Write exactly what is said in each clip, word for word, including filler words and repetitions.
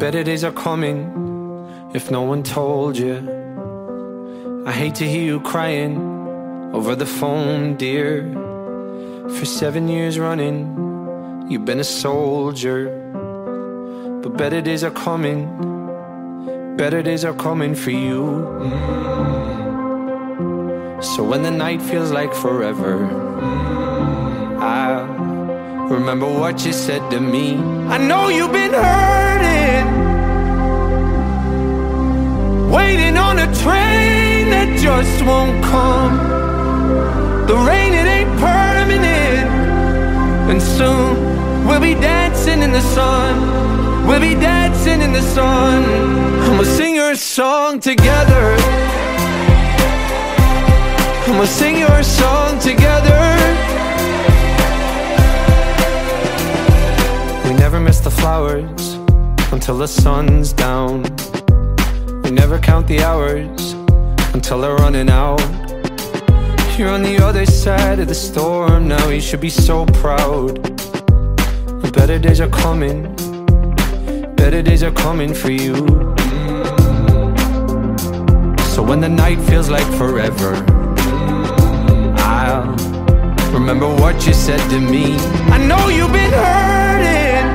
Better days are coming, if no one told you. I hate to hear you crying over the phone, dear. For seven years running, you've been a soldier. But better days are coming, better days are coming for you. Mm. So when the night feels like forever, I'll remember what you said to me. I know you've been hurting, waiting on a train that just won't come. The rain, it ain't permanent, and soon we'll be dancing in the sun. We'll be dancing in the sun, and we'll sing your song together. And we'll sing your song together. We never miss the flowers until the sun's down. We never count the hours until they're running out. You're on the other side of the storm now, you should be so proud. The better days are coming, better days are coming for you. So when the night feels like forever, I'll remember what you said to me. I know you've been hurting,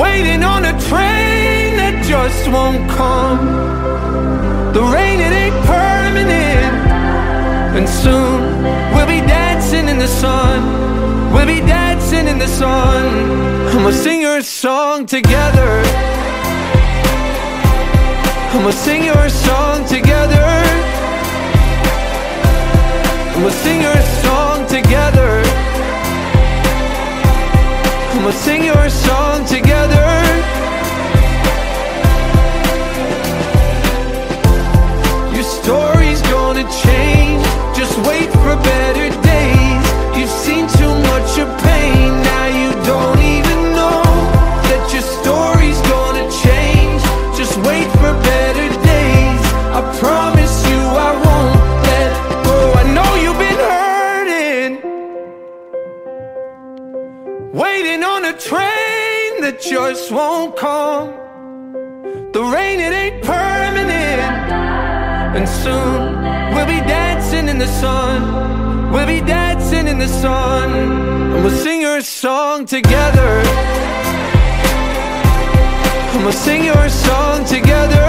waiting on a train that just won't come. The rain, it ain't permanent, and soon we'll be dancing in the sun. We'll be dancing in the sun, and we'll sing your song together. And we'll sing your song together. And we'll sing your song together. And we'll sing your song together. Your story's gonna change, just wait for better days. You've seen too much of pain, now you don't even know that your story's gonna change. Just wait for better days, I promise you I won't let go. I know you've been hurting, waiting on a train that just won't come. The rain, it ain't permanent, and soon we'll be dancing in the sun. We'll be dancing in the sun, and we'll sing your song together. And we'll sing your song together.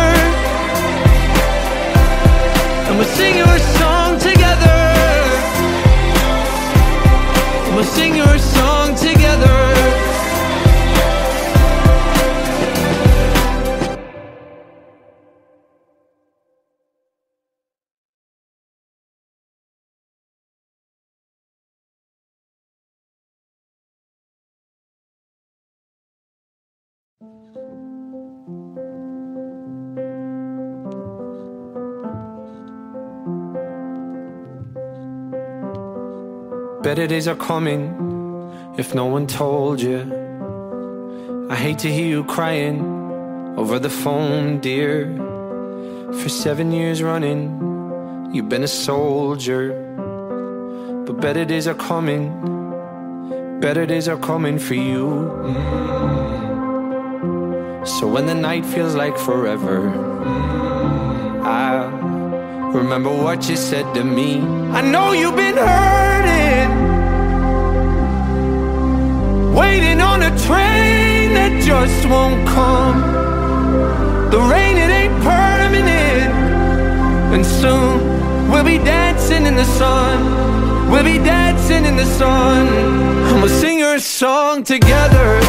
And we'll sing your song together. And we'll sing your song together. Better days are coming, if no one told you. I hate to hear you crying over the phone, dear. For seven years running, you've been a soldier. But better days are coming, better days are coming for you. Mm. So when the night feels like forever, I'll remember what you said to me. I know you've been hurting, waiting on a train that just won't come. The rain, it ain't permanent, and soon we'll be dancing in the sun. We'll be dancing in the sun, and we'll sing your song together.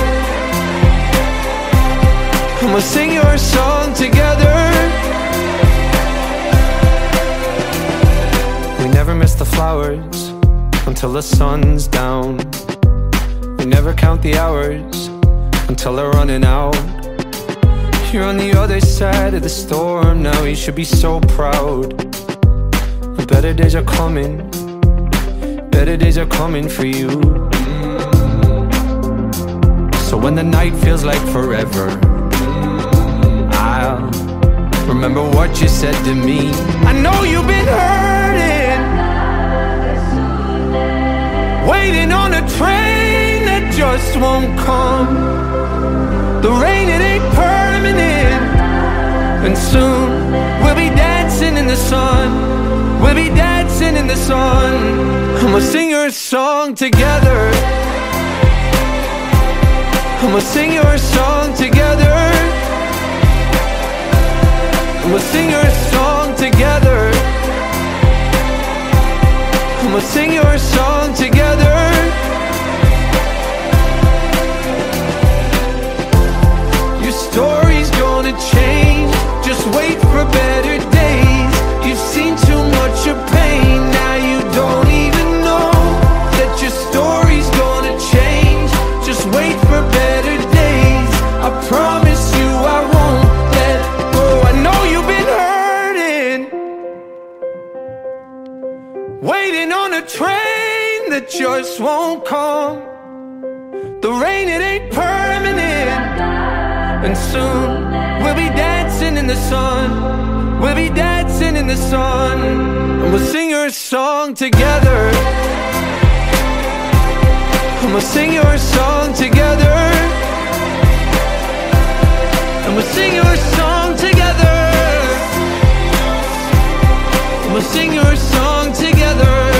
And we'll sing your song together. We never miss the flowers until the sun's down. We never count the hours until they're running out. You're on the other side of the storm now, you should be so proud. The better days are coming, better days are coming for you. So when the night feels like forever, I'll Remember what you said to me. I know you've been hurting, waiting on a train that just won't come. The rain, it ain't permanent, and soon we'll be dancing in the sun. We'll be dancing in the sun, and we'll sing your song together. And we'll sing your song together. And we'll sing your song together. And we'll sing your song together. Your story's gonna change, just wait for better days. You've seen too much of pain, now you don't even know that your story's gonna change. Just wait for better days. I promise you I won't let go. I know you've been hurting, waiting on a train that just won't come. The rain, it ain't permanent, and soon we'll be dancing in the sun. We'll be dancing in the sun, and we'll sing your song together. And we'll sing your song together. And we'll sing your song together. And we'll sing your song together.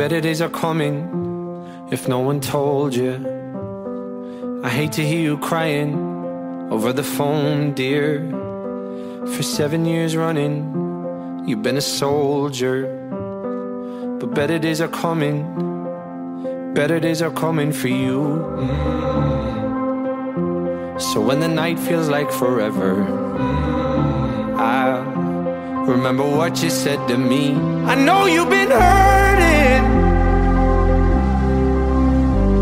Better days are coming, if no one told you. I hate to hear you crying over the phone, dear. For seven years running, you've been a soldier. But better days are coming, better days are coming for you. Mm. So when the night feels like forever, I'll remember what you said to me. I know you've been hurting,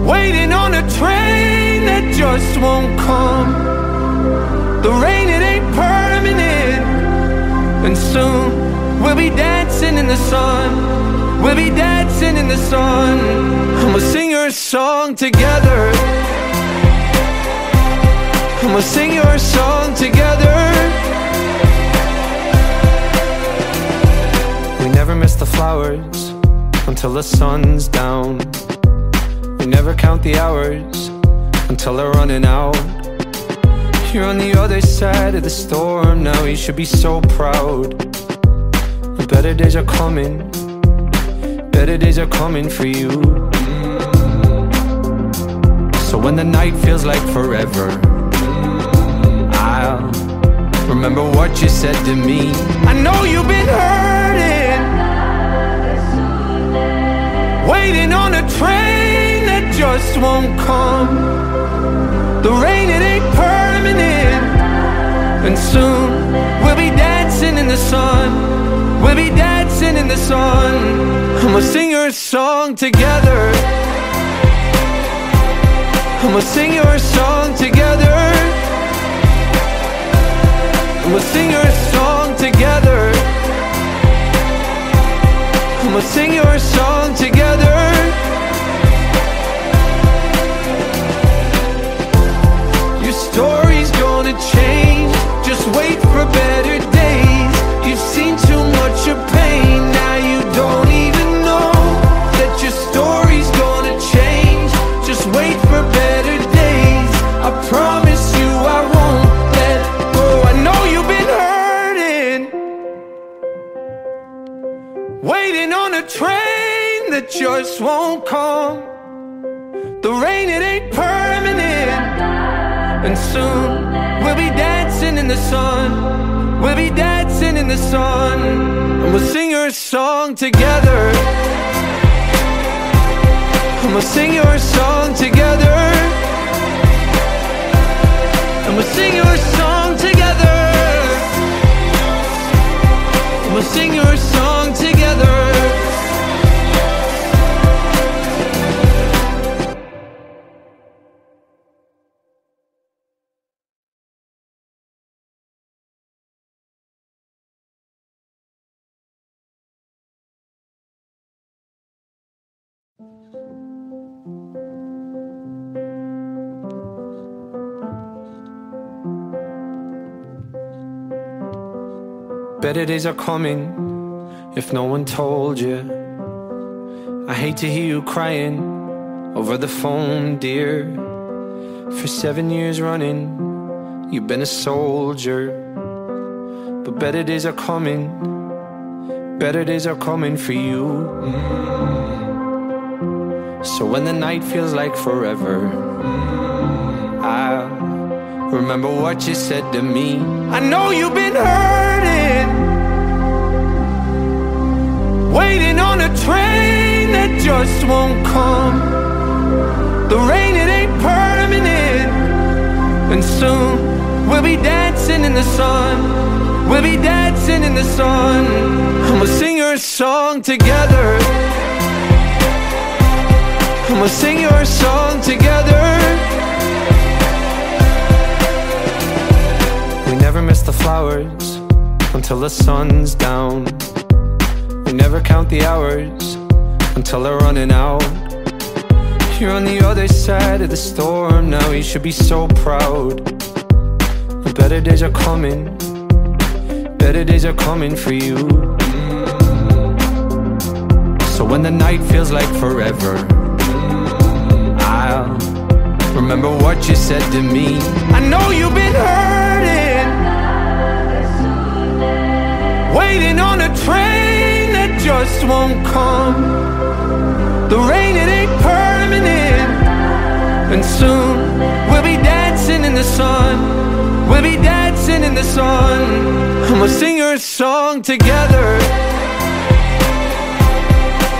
waiting on a train that just won't come. The rain, it ain't permanent, and soon we'll be dancing in the sun. We'll be dancing in the sun, and we'll sing your song together. And we'll sing your song together. We never miss the flowers until the sun's down. We never count the hours until they're running out. You're on the other side of the storm now, you should be so proud. The better days are coming, better days are coming for you. So when the night feels like forever, I'll remember what you said to me. I know you've been hurting, waiting on a train that just won't come. The rain, it ain't permanent, and soon we'll be dancing in the sun. We'll be dancing in the sun, and we'll sing your song together. And we'll sing your song together. And we'll sing your song together. And we'll sing your song together. Your story's gonna change, just wait for better days. You've seen too much of pain, now you don't even know that your story's gonna change. Just wait for better days. I promise you I won't let go. I know you've been hurting, waiting on a train that just won't come. The rain, it ain't permanent, and soon we'll be dancing in the sun. We'll be dancing in the sun, and we'll sing your song together. And we'll sing your song together. And we'll sing your song together. And we'll sing your song together. Better days are coming, if no one told you. I hate to hear you crying over the phone, dear. For seven years running, you've been a soldier. But better days are coming, better days are coming for you. Mm. So when the night feels like forever, I remember what you said to me. I know you've been hurting, waiting on a train that just won't come. The rain, it ain't permanent, and soon we'll be dancing in the sun. We'll be dancing in the sun, and we'll sing your song together. And we'll sing your song together. We never miss the flowers until the sun's down. We never count the hours until they're running out. You're on the other side of the storm now, you should be so proud. The better days are coming, better days are coming for you. So when the night feels like forever, I'll remember what you said to me. I know you've been hurting, waiting on a train that just won't come. The rain, it ain't perfect, and soon we'll be dancing in the sun. We'll be dancing in the sun, and we'll sing your song together.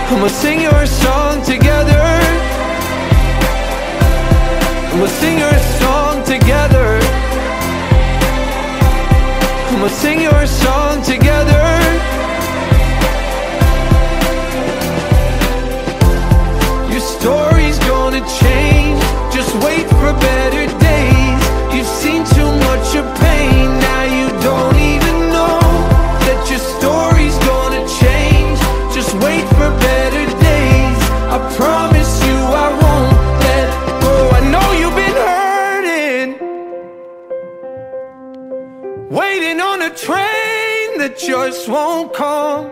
And we'll sing your song together. And we'll sing your song together. And we'll sing your song together. Your story's gonna change, just wait for better days. You've seen too much of pain, now you don't even know that your story's gonna change. Just wait for better days, I promise you I won't let go. I know you've been hurting, waiting on a train that just won't come.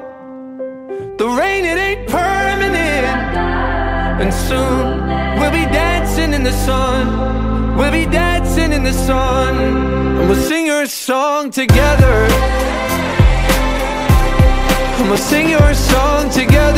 The rain, it ain't permanent, and soon we'll be dancing in the sun. We'll be dancing in the sun, and we'll sing your song together. And we'll sing your song together.